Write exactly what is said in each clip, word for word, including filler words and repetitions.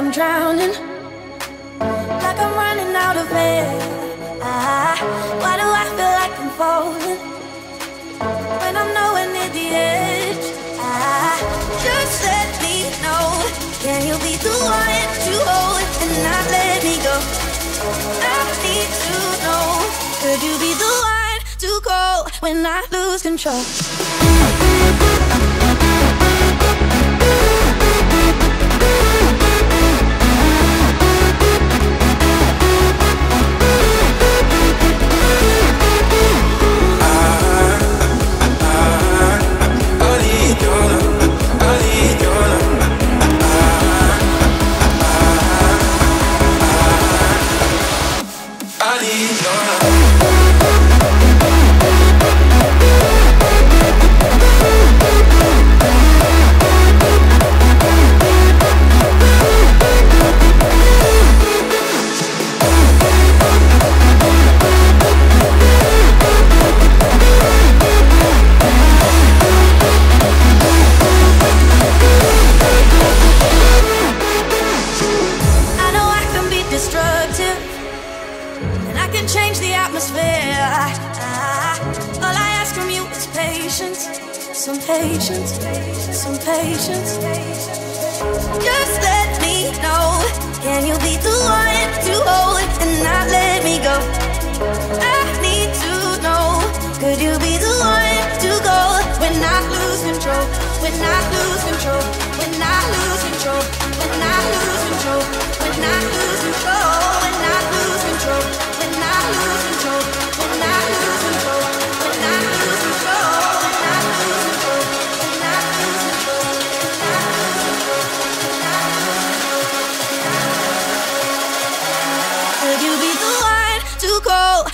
I'm drowning, like I'm running out of air. I, why do I feel like I'm falling when I'm nowhere near the edge? I, just let me know, can you be the one to hold and not let me go? I need to know, could you be the one to call when I lose control?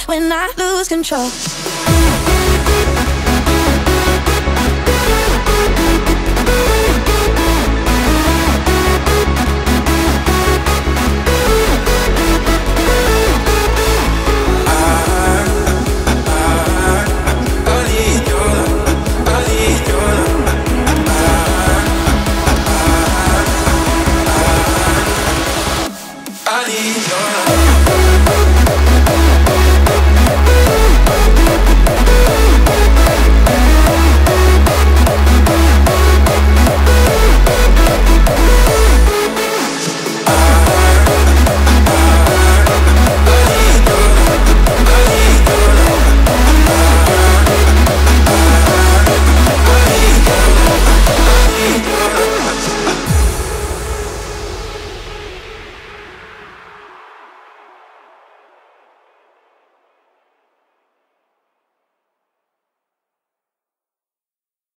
When I lose control.